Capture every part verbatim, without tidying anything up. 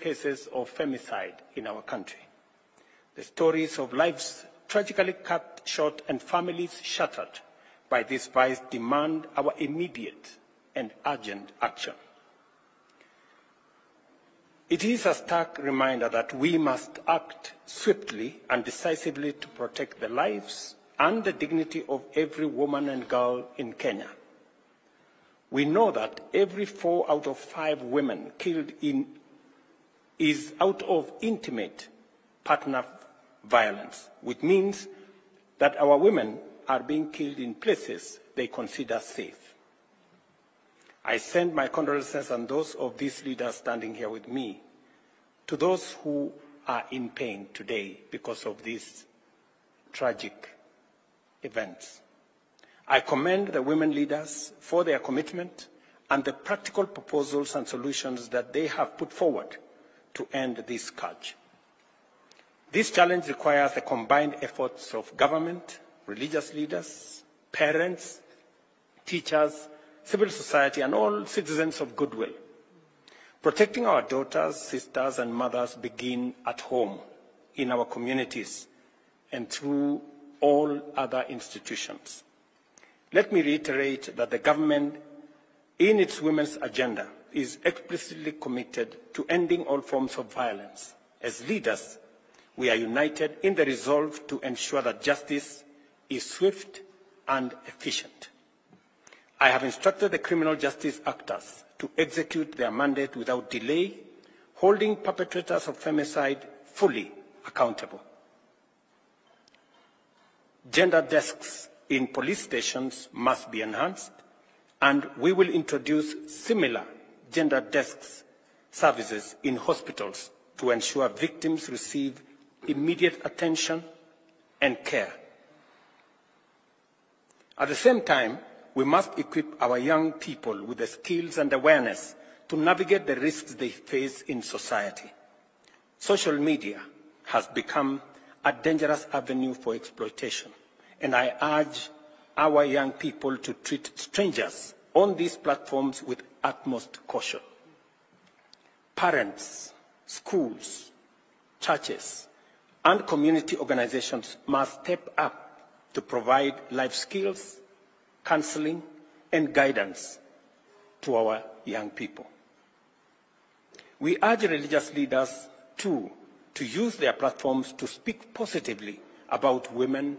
cases of femicide in our country. The stories of lives tragically cut short and families shattered by this vice demand our immediate and urgent action. It is a stark reminder that we must act swiftly and decisively to protect the lives and the dignity of every woman and girl in Kenya. We know that every four out of five women killed in, is out of intimate partner violence, which means that our women are being killed in places they consider safe. I send my condolences and those of these leaders standing here with me to those who are in pain today because of these tragic events. I commend the women leaders for their commitment and the practical proposals and solutions that they have put forward to end this scourge. This challenge requires the combined efforts of government, religious leaders, parents, teachers, civil society, and all citizens of goodwill. Protecting our daughters, sisters, and mothers begins at home, in our communities, and through all other institutions. Let me reiterate that the government, in its women's agenda, is explicitly committed to ending all forms of violence. As leaders, we are united in the resolve to ensure that justice is swift and efficient. I have instructed the criminal justice actors to execute their mandate without delay, holding perpetrators of femicide fully accountable. Gender desks in police stations must be enhanced, and we will introduce similar gender desks services in hospitals to ensure victims receive immediate attention and care. At the same time, we must equip our young people with the skills and awareness to navigate the risks they face in society. Social media has become a dangerous avenue for exploitation, and I urge our young people to treat strangers on these platforms with utmost caution. Parents, schools, churches, and community organizations must step up to provide life skills, counseling, and guidance to our young people. We urge religious leaders, too, to use their platforms to speak positively about women,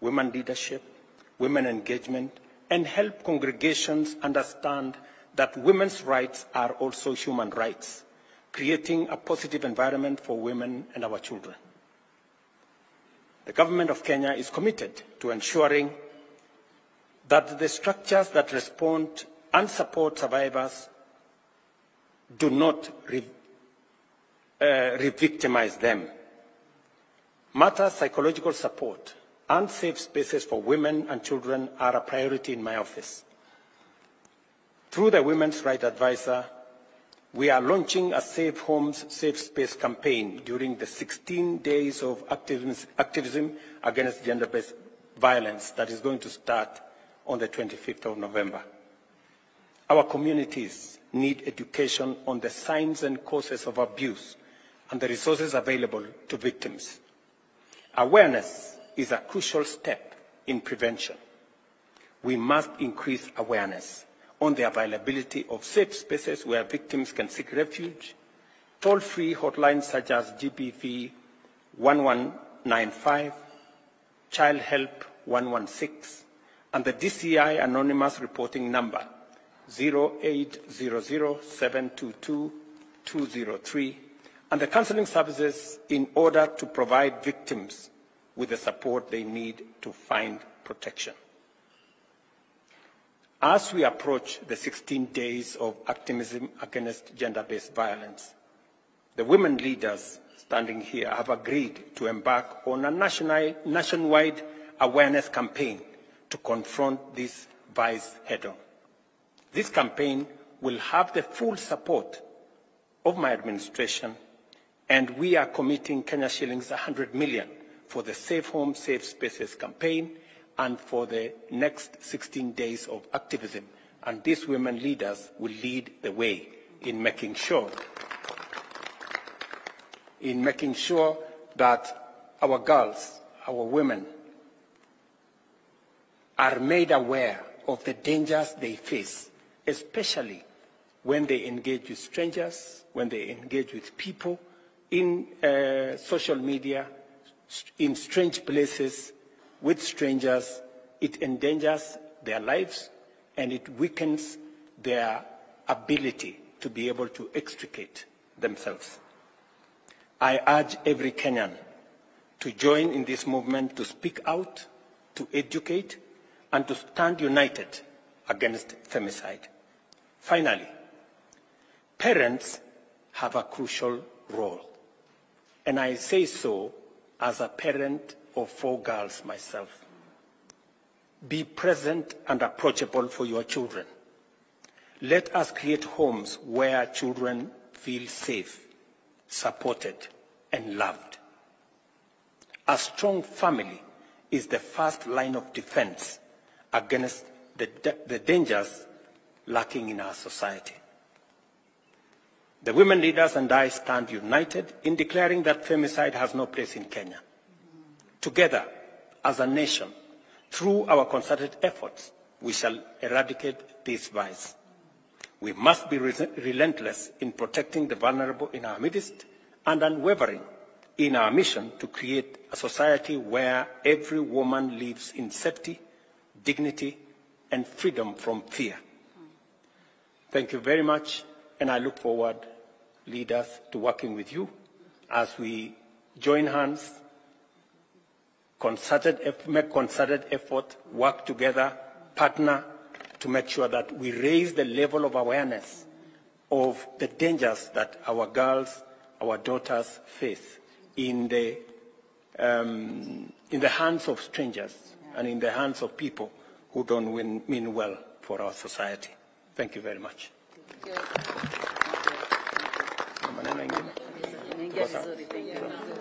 women leadership, women engagement, and help congregations understand that women's rights are also human rights, creating a positive environment for women and our children. The government of Kenya is committed to ensuring that the structures that respond and support survivors do not re, uh, re-victimize them. Matters psychological support and safe spaces for women and children are a priority in my office. Through the Women's Rights Advisor, we are launching a Safe Homes, Safe Space campaign during the sixteen days of activism, activism against gender-based violence that is going to start on the twenty-fifth of November. Our communities need education on the signs and causes of abuse and the resources available to victims. Awareness is a crucial step in prevention. We must increase awareness on the availability of safe spaces where victims can seek refuge, toll-free hotlines such as G B V one one nine five, Child Help one one six, and the D C I anonymous reporting number zero eight zero zero, seven two two, two zero three, and the counseling services in order to provide victims with the support they need to find protection. As we approach the sixteen days of activism against gender-based violence, the women leaders standing here have agreed to embark on a national, nationwide awareness campaign to confront this vice head-on. This campaign will have the full support of my administration, and we are committing Kenya shillings one hundred million for the Safe Home, Safe Spaces campaign and for the next sixteen days of activism. And these women leaders will lead the way in making sure in making sure that our girls, our women, are made aware of the dangers they face, especially when they engage with strangers, when they engage with people in uh, social media, in strange places, with strangers. It endangers their lives and it weakens their ability to be able to extricate themselves. I urge every Kenyan to join in this movement, to speak out, to educate, and to stand united against femicide. Finally, parents have a crucial role. And I say so as a parent of four girls myself. Be present and approachable for your children. Let us create homes where children feel safe, supported, and loved. A strong family is the first line of defense against the, the dangers lacking in our society. The women leaders and I stand united in declaring that femicide has no place in Kenya. Together, as a nation, through our concerted efforts, we shall eradicate this vice. We must be relentless in protecting the vulnerable in our midst and unwavering in our mission to create a society where every woman lives in safety, dignity, and freedom from fear. Thank you very much, and I look forward, leaders, to working with you as we join hands, concerted, make concerted effort, work together, partner, to make sure that we raise the level of awareness of the dangers that our girls, our daughters face in the, um, in the hands of strangers and in the hands of people who don't win, mean well for our society. Thank you very much. Thank you. Thank you.